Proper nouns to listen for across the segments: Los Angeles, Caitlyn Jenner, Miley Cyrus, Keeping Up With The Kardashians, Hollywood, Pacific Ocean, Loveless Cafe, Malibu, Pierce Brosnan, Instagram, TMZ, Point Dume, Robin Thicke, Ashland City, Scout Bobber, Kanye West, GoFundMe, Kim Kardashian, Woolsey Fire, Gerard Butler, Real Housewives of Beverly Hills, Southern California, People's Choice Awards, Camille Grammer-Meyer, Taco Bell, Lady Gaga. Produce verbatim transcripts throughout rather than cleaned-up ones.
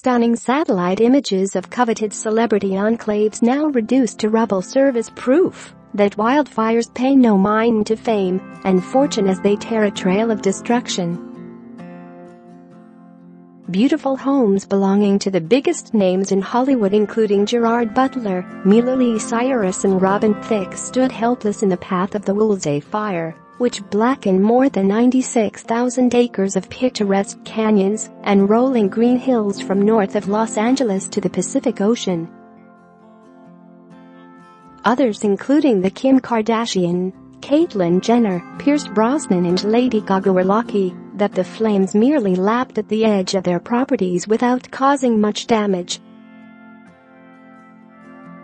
stunning satellite images of coveted celebrity enclaves now reduced to rubble serve as proof that wildfires pay no mind to fame and fortune as they tear a trail of destruction. Beautiful homes belonging to the biggest names in Hollywood, including Gerard Butler, Miley Cyrus and Robin Thicke, stood helpless in the path of the Woolsey Fire, which blackened more than ninety-six thousand acres of picturesque canyons and rolling green hills from north of Los Angeles to the Pacific Ocean. Others, including the Kim Kardashian, Caitlyn Jenner, Pierce Brosnan and Lady Gaga, were lucky that the flames merely lapped at the edge of their properties without causing much damage.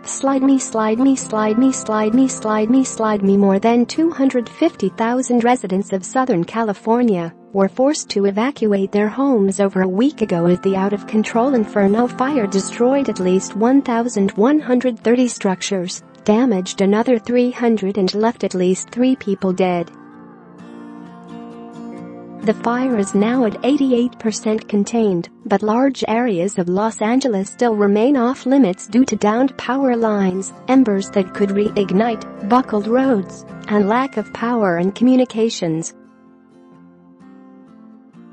Slide me, slide me, slide me, slide me, slide me, slide me. More than two hundred fifty thousand residents of Southern California were forced to evacuate their homes over a week ago as the out-of-control Inferno fire destroyed at least one thousand one hundred thirty structures, damaged another three hundred and left at least three people dead. The fire is now at eighty-eight percent contained, but large areas of Los Angeles still remain off-limits due to downed power lines, embers that could reignite, buckled roads, and lack of power and communications.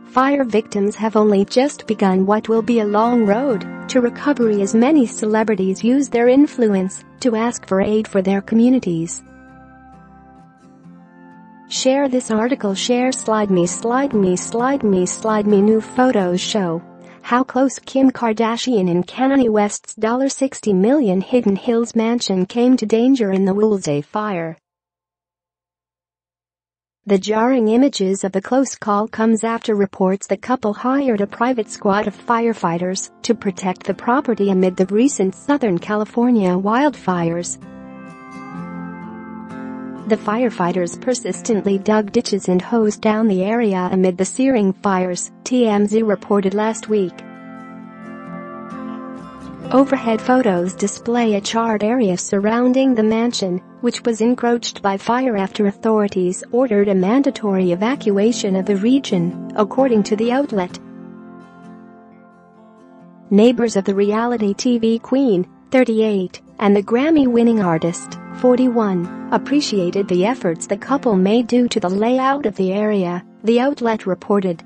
Fire victims have only just begun what will be a long road to recovery as many celebrities use their influence to ask for aid for their communities. Share this article. Share. Slide me, slide me, slide me, slide me. New photos show how close Kim Kardashian and Kanye West's sixty million dollar Hidden Hills mansion came to danger in the Woolsey Fire. The jarring images of the close call comes after reports the couple hired a private squad of firefighters to protect the property amid the recent Southern California wildfires. The firefighters persistently dug ditches and hosed down the area amid the searing fires, T M Z reported last week. Overhead photos display a charred area surrounding the mansion, which was encroached by fire after authorities ordered a mandatory evacuation of the region, according to the outlet. Neighbors of the reality T V queen, thirty-eight, and the Grammy-winning artist, forty-one, appreciated the efforts the couple made due to the layout of the area, the outlet reported.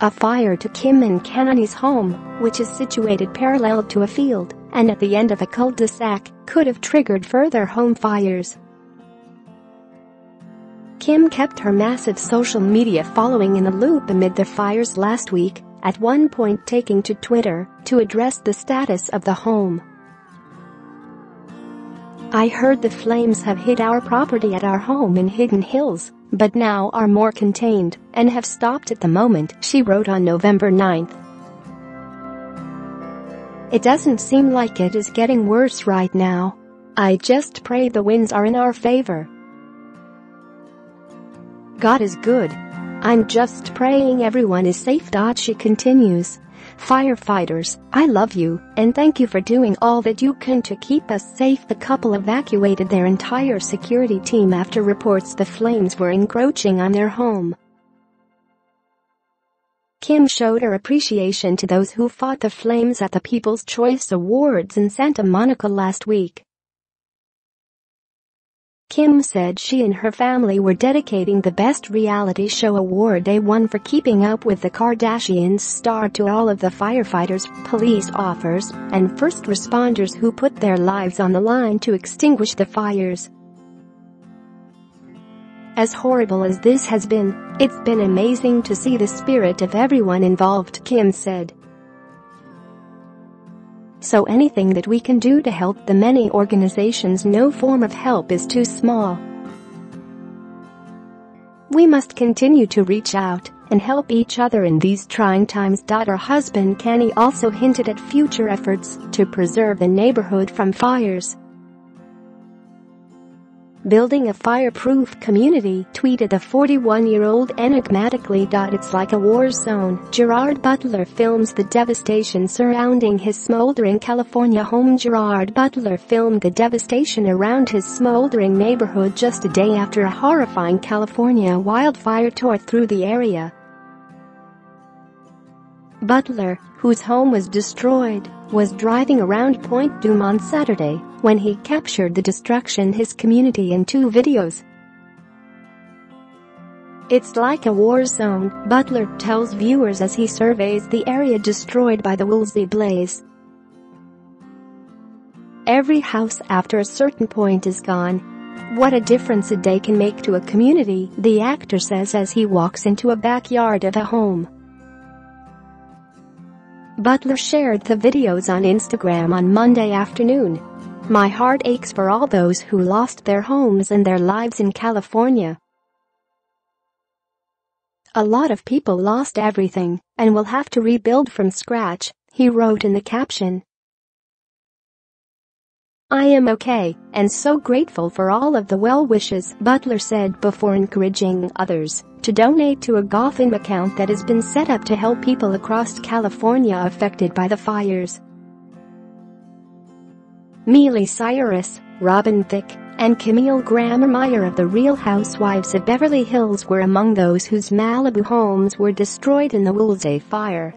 A fire to Kim and Kanye's home, which is situated parallel to a field and at the end of a cul-de-sac, could have triggered further home fires. Kim kept her massive social media following in the loop amid the fires last week, at one point taking to Twitter to address the status of the home. "I heard the flames have hit our property at our home in Hidden Hills, but now are more contained and have stopped at the moment," she wrote on November ninth. "It doesn't seem like it is getting worse right now. I just pray the winds are in our favor. God is good. I'm just praying everyone is safe." She continues, "Firefighters, I love you, and thank you for doing all that you can to keep us safe." The couple evacuated their entire security team after reports the flames were encroaching on their home. Kim showed her appreciation to those who fought the flames at the People's Choice Awards in Santa Monica last week. Kim said she and her family were dedicating the Best Reality Show Award they won for Keeping Up With The Kardashians star to all of the firefighters, police officers, and first responders who put their lives on the line to extinguish the fires. "As horrible as this has been, it's been amazing to see the spirit of everyone involved," Kim said. "So anything that we can do to help the many organizations, no form of help is too small. We must continue to reach out and help each other in these trying times." Her husband Kanye also hinted at future efforts to preserve the neighborhood from fires. "Building a fireproof community," tweeted the forty-one-year-old enigmatically. "It's like a war zone." Gerard Butler films the devastation surrounding his smoldering California home. Gerard Butler filmed the devastation around his smoldering neighborhood just a day after a horrifying California wildfire tore through the area. Butler, whose home was destroyed, was driving around Point Dume on Saturday when he captured the destruction his community in two videos. "It's like a war zone," Butler tells viewers as he surveys the area destroyed by the Woolsey blaze. "Every house after a certain point is gone. What a difference a day can make to a community," the actor says as he walks into a backyard of a home. Butler shared the videos on Instagram on Monday afternoon. "My heart aches for all those who lost their homes and their lives in California. A lot of people lost everything and will have to rebuild from scratch," he wrote in the caption. "I am okay and so grateful for all of the well wishes," Butler said before encouraging others to donate to a GoFundMe account that has been set up to help people across California affected by the fires. Miley Cyrus, Robin Thicke, and Camille Grammer-Meyer of the Real Housewives of Beverly Hills were among those whose Malibu homes were destroyed in the Woolsey Fire.